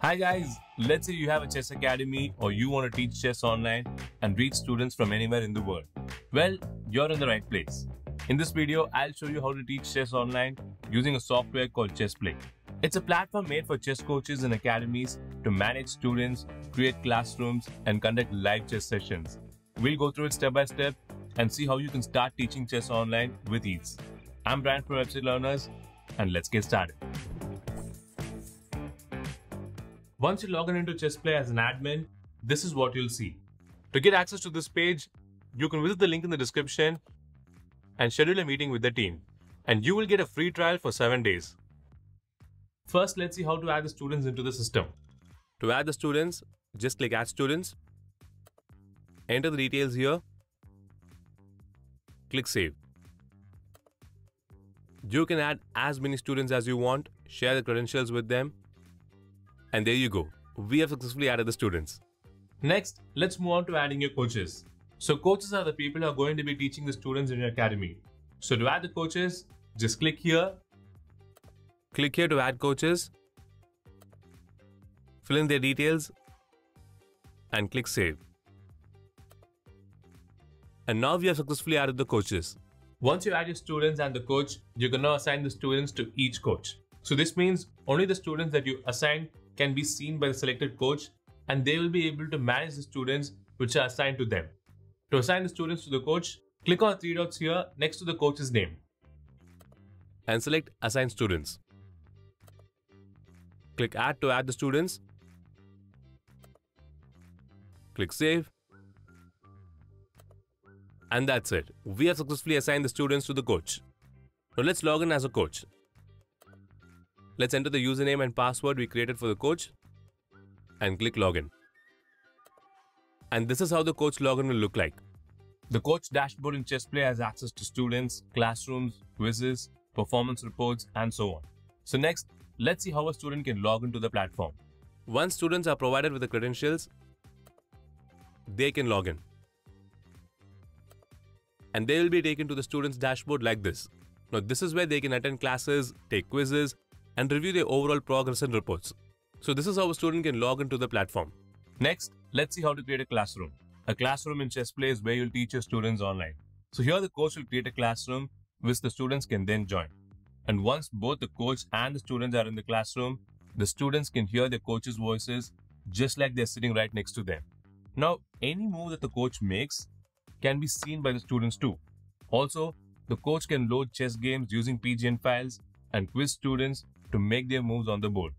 Hi guys, let's say you have a chess academy or you want to teach chess online and reach students from anywhere in the world. Well, you're in the right place. In this video, I'll show you how to teach chess online using a software called ChessPlay. It's a platform made for chess coaches and academies to manage students, create classrooms and conduct live chess sessions. We'll go through it step by step and see how you can start teaching chess online with ease. I'm Brian from Website Learners and let's get started. Once you log in into ChessPlay as an admin, this is what you'll see. To get access to this page, you can visit the link in the description and schedule a meeting with the team. And you will get a free trial for 7 days. First, let's see how to add the students into the system. To add the students, just click Add Students. Enter the details here. Click Save. You can add as many students as you want, share the credentials with them. And there you go, we have successfully added the students. Next, let's move on to adding your coaches. So coaches are the people who are going to be teaching the students in your academy. So to add the coaches, just click here. Click here to add coaches. Fill in their details and click Save. And now we have successfully added the coaches. Once you add your students and the coach, you can now assign the students to each coach. So this means only the students that you assign can be seen by the selected coach and they will be able to manage the students which are assigned to them. To assign the students to the coach, click on the three dots here next to the coach's name and select Assign Students. Click Add to add the students. Click Save. And that's it. We have successfully assigned the students to the coach. Now let's log in as a coach. Let's enter the username and password we created for the coach and click Login. And this is how the coach login will look like. The coach dashboard in ChessPlay has access to students, classrooms, quizzes, performance reports and so on. So next, let's see how a student can log into the platform. Once students are provided with the credentials, they can log in. And they will be taken to the students dashboard like this. Now this is where they can attend classes, take quizzes, and review their overall progress and reports. So this is how a student can log into the platform. Next, let's see how to create a classroom. A classroom in ChessPlay is where you'll teach your students online. So here the coach will create a classroom which the students can then join. And once both the coach and the students are in the classroom, the students can hear their coach's voices just like they're sitting right next to them. Now, any move that the coach makes can be seen by the students too. Also, the coach can load chess games using PGN files and quiz students to make their moves on the board.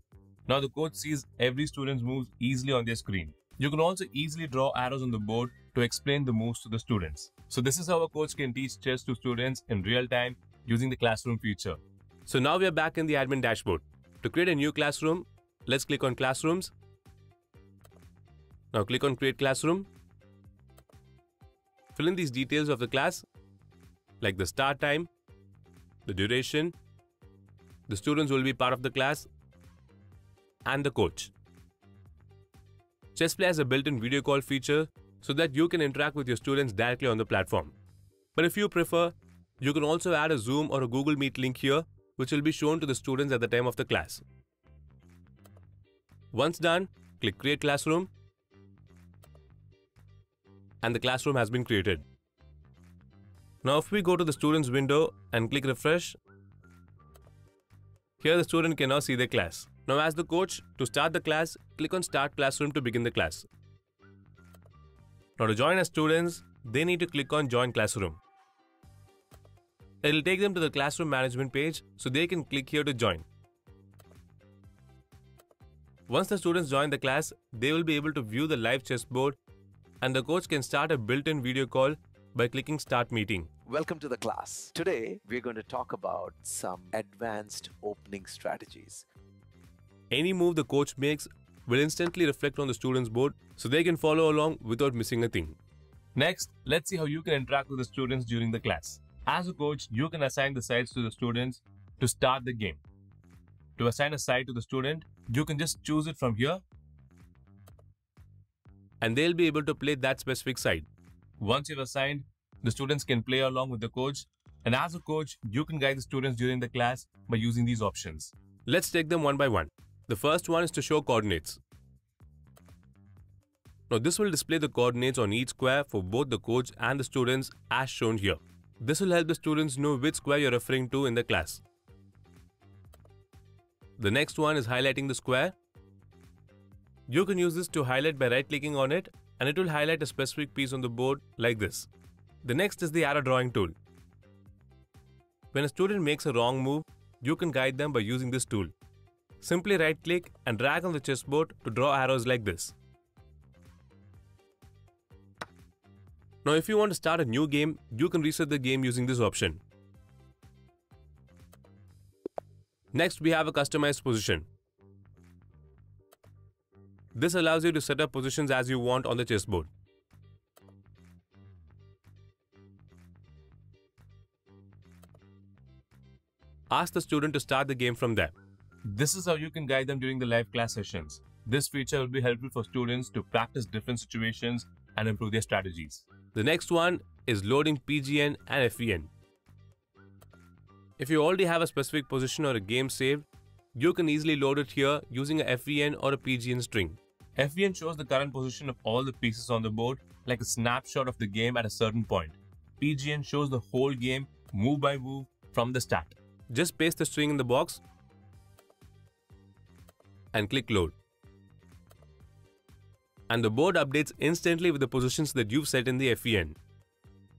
Now the coach sees every student's moves easily on their screen. You can also easily draw arrows on the board to explain the moves to the students. So this is how a coach can teach chess to students in real time using the classroom feature. So now we are back in the admin dashboard. To create a new classroom, let's click on Classrooms. Now click on Create Classroom. Fill in these details of the class, like the start time, the duration, the students will be part of the class and the coach. ChessPlay has a built-in video call feature so that you can interact with your students directly on the platform. But if you prefer, you can also add a Zoom or a Google Meet link here, which will be shown to the students at the time of the class. Once done, click Create Classroom, and the classroom has been created. Now if we go to the students window and click Refresh, here the student can now see the class. Now as the coach, to start the class, click on Start Classroom to begin the class. Now to join as students, they need to click on Join Classroom. It will take them to the classroom management page, so they can click here to join. Once the students join the class, they will be able to view the live chessboard and the coach can start a built-in video call by clicking Start Meeting. Welcome to the class. Today, we're going to talk about some advanced opening strategies. Any move the coach makes will instantly reflect on the student's board so they can follow along without missing a thing. Next, let's see how you can interact with the students during the class. As a coach, you can assign the sides to the students to start the game. To assign a side to the student, you can just choose it from here and they'll be able to play that specific side. Once you've assigned, the students can play along with the coach, and as a coach, you can guide the students during the class by using these options. Let's take them one by one. The first one is to show coordinates. Now this will display the coordinates on each square for both the coach and the students as shown here. This will help the students know which square you're referring to in the class. The next one is highlighting the square. You can use this to highlight by right-clicking on it, and it will highlight a specific piece on the board like this. The next is the arrow drawing tool. When a student makes a wrong move, you can guide them by using this tool. Simply right-click and drag on the chessboard to draw arrows like this. Now if you want to start a new game, you can reset the game using this option. Next, we have a customized position. This allows you to set up positions as you want on the chessboard. Ask the student to start the game from there. This is how you can guide them during the live class sessions. This feature will be helpful for students to practice different situations and improve their strategies. The next one is loading PGN and FEN. If you already have a specific position or a game saved, you can easily load it here using a FEN or a PGN string. FEN shows the current position of all the pieces on the board, like a snapshot of the game at a certain point. PGN shows the whole game, move by move, from the start. Just paste the string in the box and click load. And the board updates instantly with the positions that you've set in the FEN.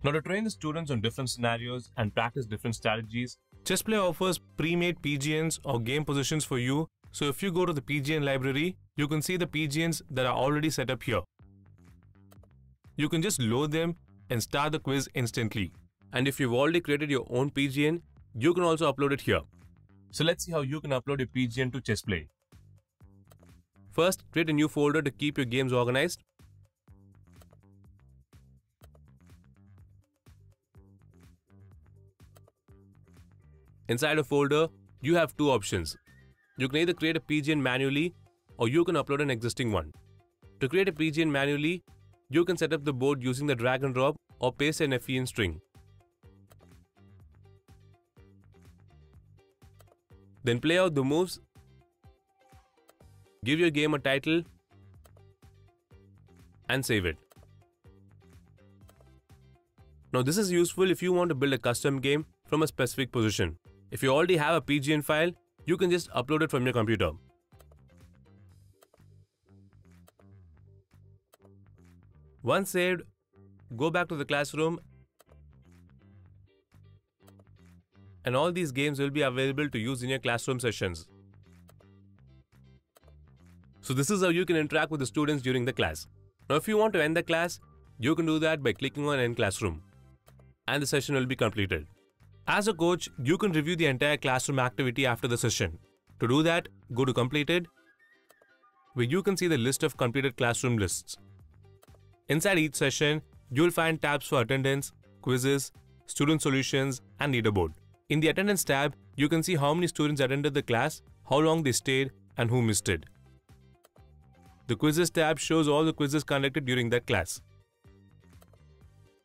Now to train the students on different scenarios and practice different strategies, ChessPlay offers pre-made PGNs or game positions for you, so if you go to the PGN library, you can see the PGNs that are already set up here. You can just load them and start the quiz instantly. And if you've already created your own PGN, you can also upload it here. So let's see how you can upload your PGN to ChessPlay. First, create a new folder to keep your games organized. Inside a folder, you have two options. You can either create a PGN manually or you can upload an existing one. To create a PGN manually, you can set up the board using the drag and drop or paste an FEN string. Then play out the moves. Give your game a title and save it. Now this is useful if you want to build a custom game from a specific position. If you already have a PGN file, you can just upload it from your computer. Once saved, go back to the classroom and all these games will be available to use in your classroom sessions. So this is how you can interact with the students during the class. Now if you want to end the class, you can do that by clicking on End Classroom. And the session will be completed. As a coach, you can review the entire classroom activity after the session. To do that, go to Completed, where you can see the list of completed classroom lists. Inside each session, you'll find tabs for attendance, quizzes, student solutions, and leaderboard. In the attendance tab, you can see how many students attended the class, how long they stayed, and who missed it. The Quizzes tab shows all the quizzes conducted during that class.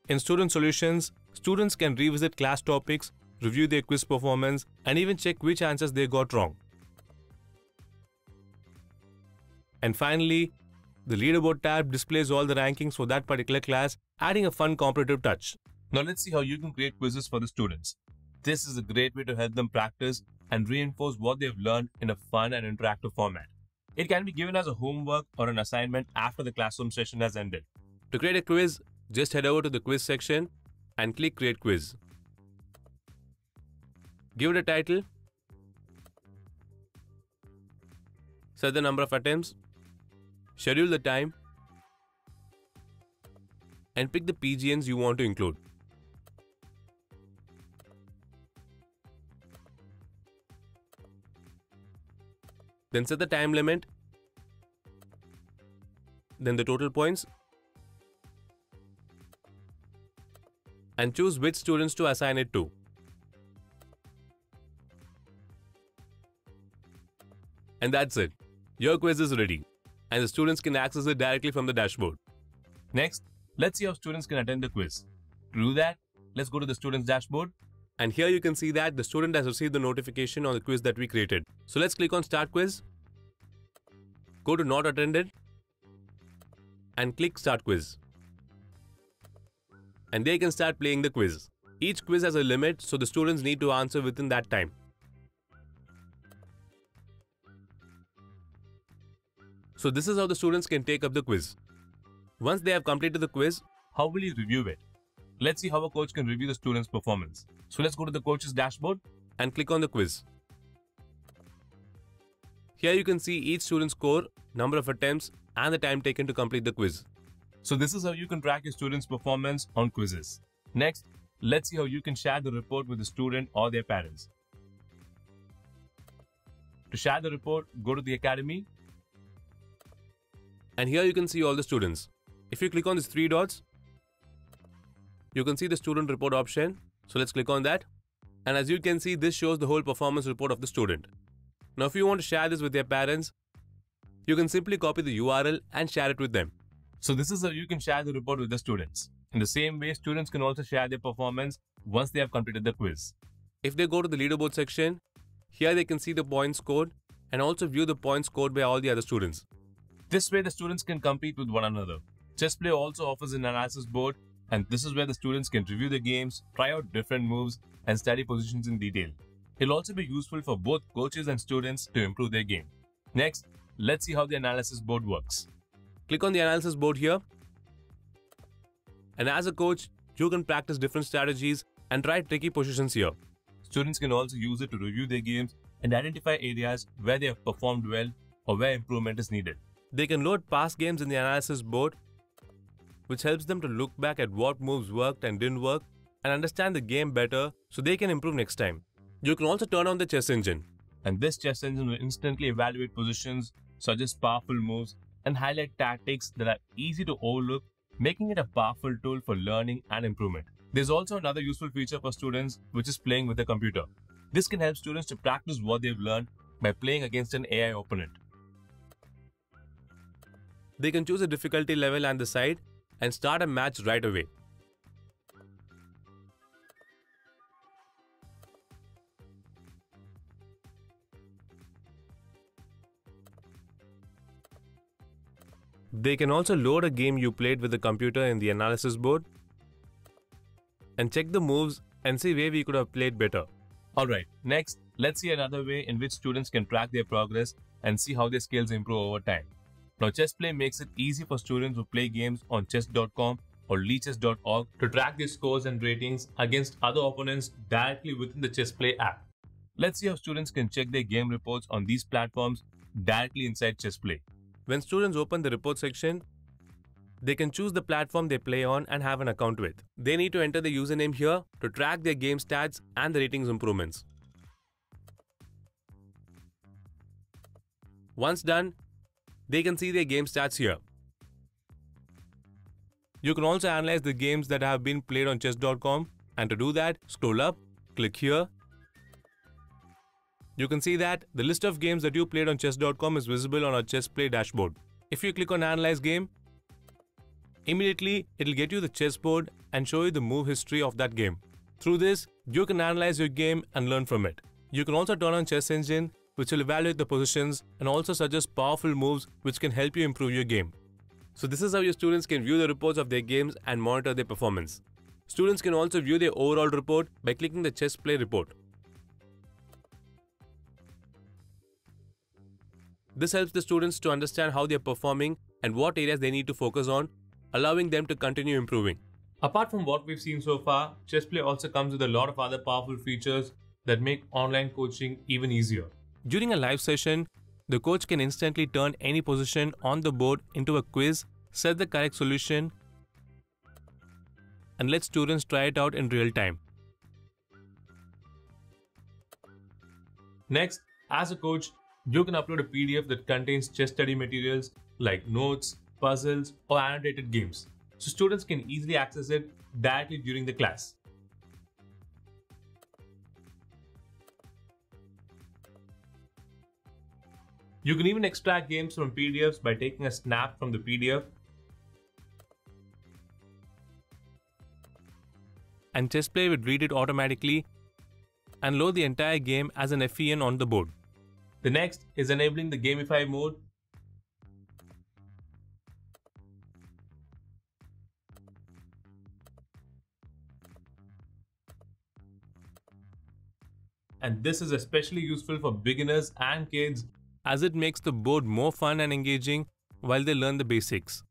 In Student Solutions, students can revisit class topics, review their quiz performance, and even check which answers they got wrong. And finally, the Leaderboard tab displays all the rankings for that particular class, adding a fun competitive touch. Now let's see how you can create quizzes for the students. This is a great way to help them practice and reinforce what they've learned in a fun and interactive format. It can be given as a homework or an assignment after the classroom session has ended. To create a quiz, just head over to the quiz section and click Create Quiz. Give it a title. Set the number of attempts. Schedule the time. And pick the PGNs you want to include. Then set the time limit, then the total points, and choose which students to assign it to. And that's it. Your quiz is ready, and the students can access it directly from the dashboard. Next, let's see how students can attend the quiz. To do that, let's go to the students' dashboard. And here you can see that the student has received the notification on the quiz that we created. So let's click on Start Quiz. Go to not attended and click start quiz. And they can start playing the quiz. Each quiz has a limit, so the students need to answer within that time. So this is how the students can take up the quiz. Once they have completed the quiz, how will you review it? Let's see how a coach can review the student's performance. So let's go to the coach's dashboard and click on the quiz. Here you can see each student's score, number of attempts, and the time taken to complete the quiz. So this is how you can track your student's performance on quizzes. Next, let's see how you can share the report with the student or their parents. To share the report, go to the academy. And here you can see all the students. If you click on these three dots, you can see the student report option. So let's click on that. And as you can see, this shows the whole performance report of the student. Now if you want to share this with their parents, you can simply copy the URL and share it with them. So this is how you can share the report with the students. In the same way, students can also share their performance once they have completed the quiz. If they go to the leaderboard section, here they can see the points scored and also view the points scored by all the other students. This way the students can compete with one another. ChessPlay also offers an analysis board, and this is where the students can review the games, try out different moves and study positions in detail. It'll also be useful for both coaches and students to improve their game. Next, let's see how the analysis board works. Click on the analysis board here. And as a coach, you can practice different strategies and try tricky positions here. Students can also use it to review their games and identify areas where they have performed well or where improvement is needed. They can load past games in the analysis board, which helps them to look back at what moves worked and didn't work and understand the game better so they can improve next time. You can also turn on the chess engine, and this chess engine will instantly evaluate positions, suggest powerful moves and highlight tactics that are easy to overlook, making it a powerful tool for learning and improvement. There's also another useful feature for students, which is playing with a computer. This can help students to practice what they've learned by playing against an AI opponent. They can choose a difficulty level and the side and start a match right away. They can also load a game you played with the computer in the analysis board and check the moves and see where we could have played better. Alright, next, let's see another way in which students can track their progress and see how their skills improve over time. Now, ChessPlay makes it easy for students who play games on chess.com or Lichess.org to track their scores and ratings against other opponents directly within the ChessPlay app. Let's see how students can check their game reports on these platforms directly inside ChessPlay. When students open the report section, they can choose the platform they play on and have an account with. They need to enter the username here to track their game stats and the ratings improvements. Once done, they can see their game stats here. You can also analyze the games that have been played on chess.com, and to do that, scroll up, click here. You can see that the list of games that you played on chess.com is visible on our ChessPlay dashboard. If you click on Analyze Game, immediately it'll get you the chessboard and show you the move history of that game. Through this, you can analyze your game and learn from it. You can also turn on Chess Engine, which will evaluate the positions and also suggest powerful moves which can help you improve your game. So this is how your students can view the reports of their games and monitor their performance. Students can also view their overall report by clicking the ChessPlay report. This helps the students to understand how they are performing and what areas they need to focus on, allowing them to continue improving. Apart from what we've seen so far, ChessPlay also comes with a lot of other powerful features that make online coaching even easier. During a live session, the coach can instantly turn any position on the board into a quiz, set the correct solution, and let students try it out in real time. Next, as a coach, you can upload a PDF that contains chess study materials like notes, puzzles, or annotated games, so students can easily access it directly during the class. You can even extract games from PDFs by taking a snap from the PDF. And ChessPlay would read it automatically and load the entire game as an FEN on the board. The next is enabling the gamify mode, and this is especially useful for beginners and kids as it makes the board more fun and engaging while they learn the basics.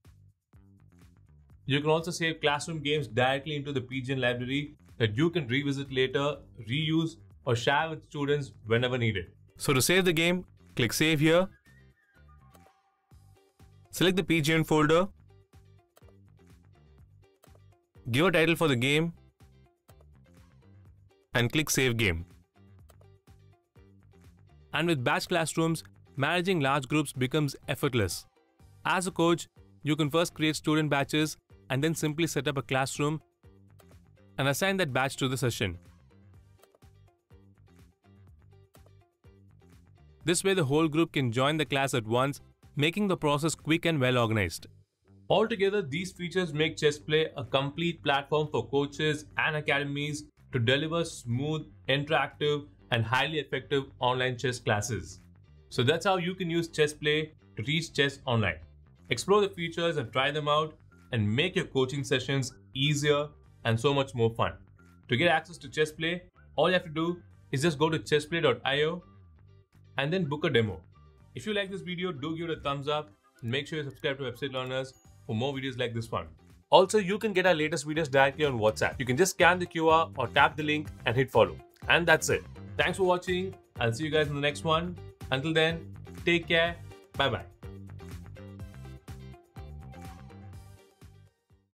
You can also save classroom games directly into the PGN library that you can revisit later, reuse or share with students whenever needed. So to save the game, click Save here. Select the PGN folder. Give a title for the game and click Save Game. And with batch classrooms, managing large groups becomes effortless. As a coach, you can first create student batches and then simply set up a classroom and assign that batch to the session. This way the whole group can join the class at once, making the process quick and well organized. Altogether, these features make chess play a complete platform for coaches and academies to deliver smooth, interactive and highly effective online chess classes. So that's how you can use chess play to teach chess online. Explore the features and try them out and make your coaching sessions easier and so much more fun. To get access to chess play, all you have to do is just go to chessplay.io and then book a demo. If you like this video, do give it a thumbs up and make sure you subscribe to Website Learners for more videos like this one. Also, you can get our latest videos directly on WhatsApp. You can just scan the QR or tap the link and hit follow. And that's it. Thanks for watching. I'll see you guys in the next one. Until then, take care. Bye-bye.